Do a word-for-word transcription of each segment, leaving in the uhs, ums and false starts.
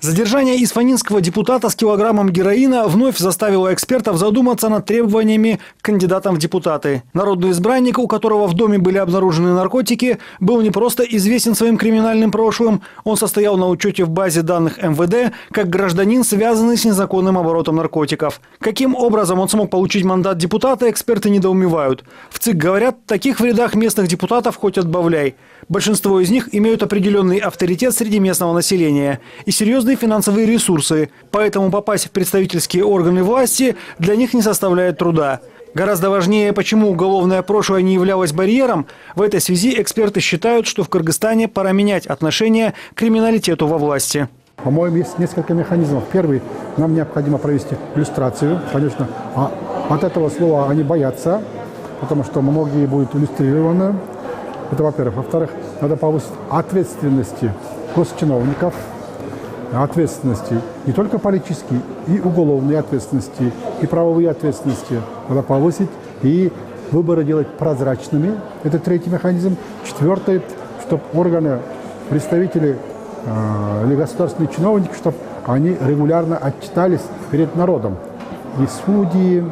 Задержание исфанинского депутата с килограммом героина вновь заставило экспертов задуматься над требованиями к кандидатам в депутаты. Народный избранник, у которого в доме были обнаружены наркотики, был не просто известен своим криминальным прошлым, он состоял на учете в базе данных эм вэ дэ как гражданин, связанный с незаконным оборотом наркотиков. Каким образом он смог получить мандат депутата, эксперты недоумевают. В ЦИК говорят, таких в рядах местных депутатов хоть отбавляй. Большинство из них имеют определенный авторитет среди местного населения и серьезно финансовые ресурсы, поэтому попасть в представительские органы власти для них не составляет труда. Гораздо важнее, почему уголовное прошлое не являлось барьером, в этой связи эксперты считают, что в Кыргызстане пора менять отношение к криминалитету во власти. По-моему, есть несколько механизмов. Первый, нам необходимо провести иллюстрацию. Конечно, от этого слова они боятся, потому что многие будут иллюстрированы. Это во-первых. Во-вторых, надо повысить ответственности госчиновников, ответственности, не только политические, и уголовные ответственности, и правовые ответственности надо повысить, и выборы делать прозрачными. Это третий механизм. Четвертый, чтобы органы, представители э, или государственные чиновники, чтобы они регулярно отчитались перед народом. И судьи,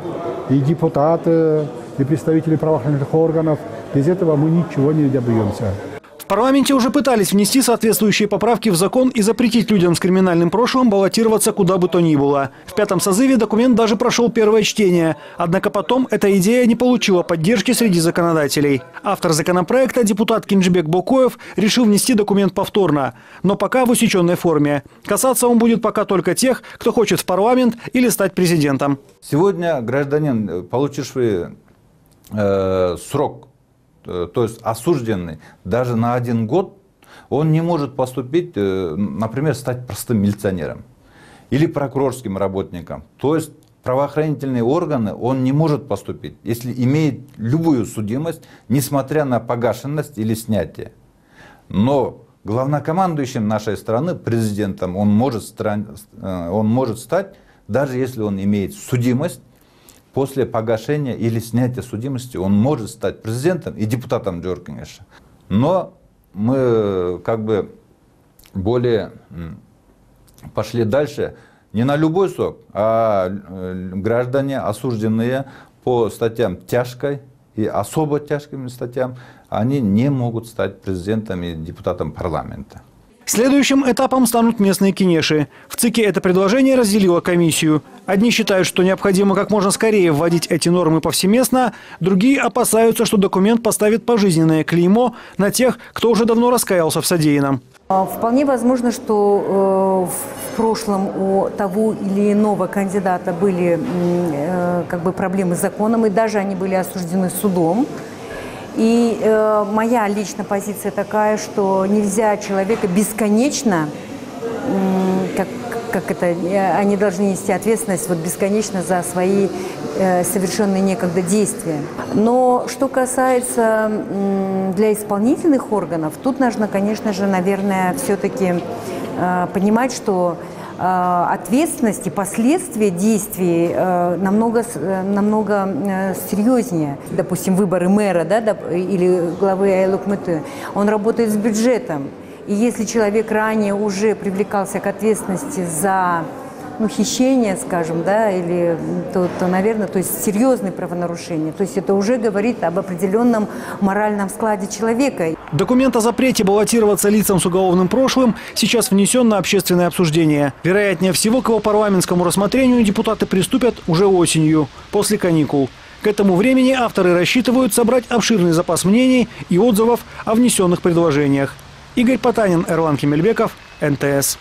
и депутаты, и представители правоохранительных органов. Без этого мы ничего не добьемся. В парламенте уже пытались внести соответствующие поправки в закон и запретить людям с криминальным прошлым баллотироваться куда бы то ни было. В пятом созыве документ даже прошел первое чтение. Однако потом эта идея не получила поддержки среди законодателей. Автор законопроекта, депутат Кинджибек Бокоев, решил внести документ повторно, но пока в усеченной форме. Касаться он будет пока только тех, кто хочет в парламент или стать президентом. Сегодня, гражданин, получивший э, срок, то есть осужденный даже на один год, он не может поступить, например, стать простым милиционером или прокурорским работником. То есть правоохранительные органы он не может поступить, если имеет любую судимость, несмотря на погашенность или снятие. Но главнокомандующим нашей страны, президентом, он может, он может стать, даже если он имеет судимость. После погашения или снятия судимости он может стать президентом и депутатом Джоркиниша. Но мы как бы более пошли дальше. Не на любой срок, а граждане, осужденные по статьям тяжкой и особо тяжким статьям, они не могут стать президентом и депутатом парламента. Следующим этапом станут местные кинеши. В ЦИКе это предложение разделило комиссию. Одни считают, что необходимо как можно скорее вводить эти нормы повсеместно, другие опасаются, что документ поставит пожизненное клеймо на тех, кто уже давно раскаялся в содеянном. Вполне возможно, что в прошлом у того или иного кандидата были как бы проблемы с законом, и даже они были осуждены судом. И э, моя личная позиция такая, что нельзя человека бесконечно, э, как, как это, э, они должны нести ответственность вот бесконечно за свои э, совершенные некогда действия. Но что касается э, для исполнительных органов, тут нужно, конечно же, наверное, все-таки э, понимать, что ответственности, последствия действий намного, намного серьезнее. Допустим, выборы мэра, да, или главы Айлукмыты, он работает с бюджетом. И если человек ранее уже привлекался к ответственности за ну, хищение, скажем, да, или, то, то, наверное, то есть серьезные правонарушения. То есть это уже говорит об определенном моральном складе человека. Документ о запрете баллотироваться лицам с уголовным прошлым сейчас внесен на общественное обсуждение. Вероятнее всего, к его парламентскому рассмотрению депутаты приступят уже осенью, после каникул. К этому времени авторы рассчитывают собрать обширный запас мнений и отзывов о внесенных предложениях. Игорь Потанин, Эрлан Кемельбеков, эн тэ эс.